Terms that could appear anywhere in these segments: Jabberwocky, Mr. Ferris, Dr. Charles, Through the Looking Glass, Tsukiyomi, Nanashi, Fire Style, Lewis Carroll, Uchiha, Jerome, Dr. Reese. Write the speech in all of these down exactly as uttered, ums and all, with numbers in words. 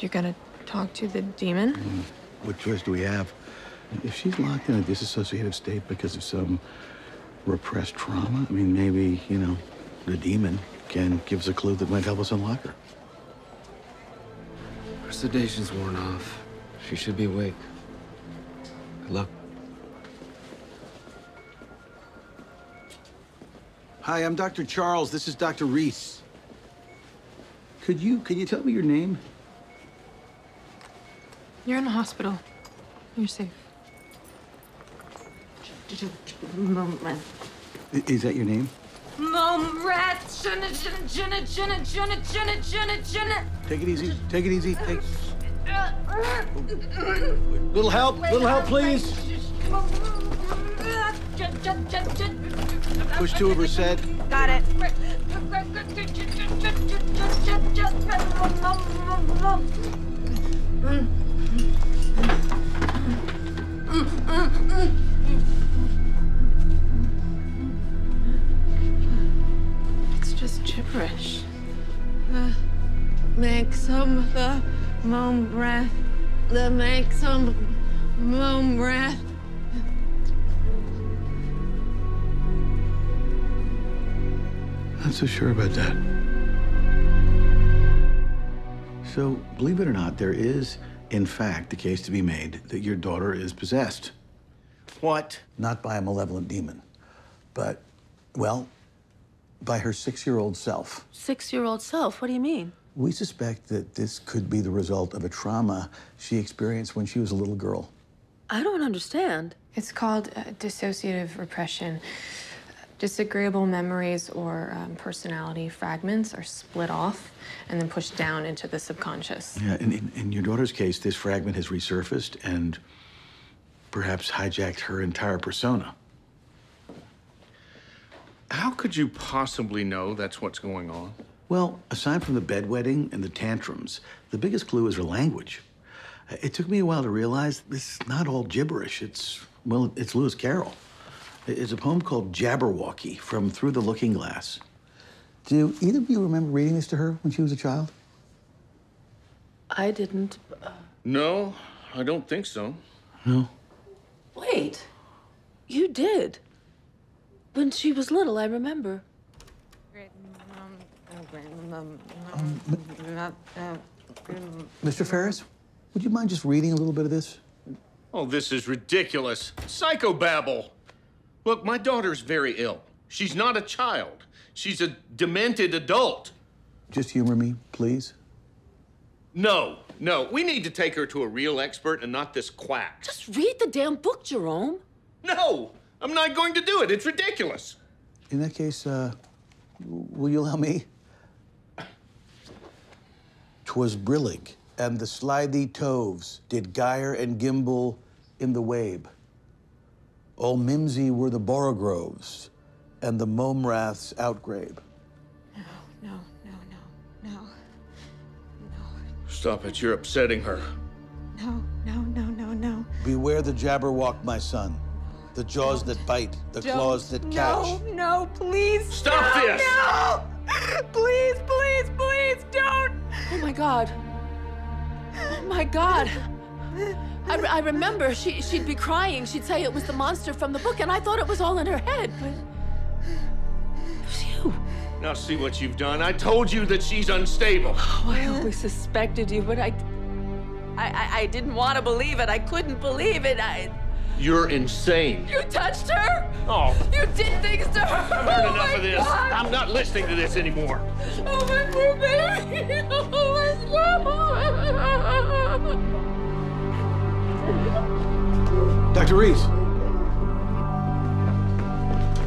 You're gonna talk to the demon? Mm. What choice do we have? If she's locked in a disassociative state because of some repressed trauma, I mean, maybe, you know, the demon can give us a clue that might help us unlock her. Her sedation's worn off. She should be awake. Good luck. Hi, I'm Doctor Charles. This is Doctor Reese. Could you, could you tell me your name? You're in the hospital. You're safe. Is that your name? Take it easy. Take it easy. Take... Little help. Little help, please. Push two of her set. Got it. It's just gibberish. The make some the moan breath. The make some moan breath. Not so sure about that. So, believe it or not, there is, in fact, the case to be made that your daughter is possessed. What? Not by a malevolent demon, but, well, by her six-year-old self. Six-year-old self? What do you mean? We suspect that this could be the result of a trauma she experienced when she was a little girl. I don't understand. It's called uh, dissociative repression. Disagreeable memories or um, personality fragments are split off and then pushed down into the subconscious. Yeah, in, in, in your daughter's case, this fragment has resurfaced and perhaps hijacked her entire persona. How could you possibly know that's what's going on? Well, aside from the bedwetting and the tantrums, the biggest clue is her language. It took me a while to realize this is not all gibberish. It's, well, it's Lewis Carroll. It's a poem called Jabberwocky from Through the Looking Glass. Do either of you remember reading this to her when she was a child? I didn't. Uh... No, I don't think so. No. Wait, you did. When she was little, I remember. Um, Mister Ferris, would you mind just reading a little bit of this? Oh, this is ridiculous. Psychobabble. Look, my daughter's very ill. She's not a child. She's a demented adult. Just humor me, please. No, no. We need to take her to a real expert and not this quack. Just read the damn book, Jerome. No, I'm not going to do it. It's ridiculous. In that case, uh, will you allow me? 'Twas brillig, and the slithy toves did gyre and gimble in the wabe. All mimsy were the borogoves, and the momrath's outgrabe. No, no, no, no, no, no. Stop it, you're upsetting her. No, no, no, no, no. Beware the Jabberwock, my son. The jaws don't, that bite, the claws that catch. No, no, please. Stop no, this! No! Please, please, please, don't! Oh, my God. Oh, my God. I, I remember she, she'd be crying. She'd say it was the monster from the book, and I thought it was all in her head, but it was you. Now see what you've done. I told you that she's unstable. Oh, I always suspected you, but I... I, I didn't want to believe it. I couldn't believe it. I... You're insane. You touched her? Oh. You did things to her. I've heard oh enough of this. God. I'm not listening to this anymore. Oh, my poor baby. Oh, my God. Doctor Reese.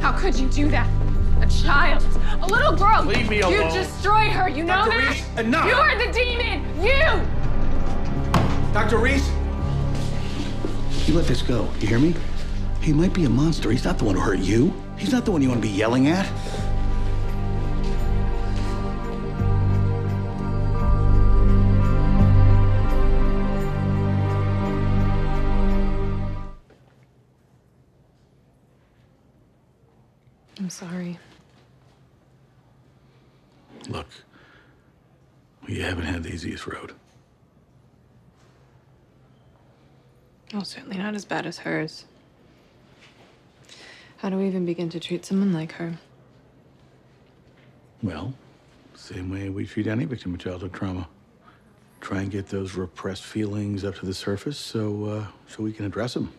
How could you do that? A child, a little girl. Leave me alone. You destroy her, you know that? Doctor Reese, enough. You are the demon, you. Doctor Reese. You let this go, you hear me? He might be a monster. He's not the one who hurt you. He's not the one you want to be yelling at. I'm sorry. Look, we haven't had the easiest road. Well, certainly not as bad as hers. How do we even begin to treat someone like her? Well, same way we treat any victim of childhood trauma. Try and get those repressed feelings up to the surface so, uh, so we can address them.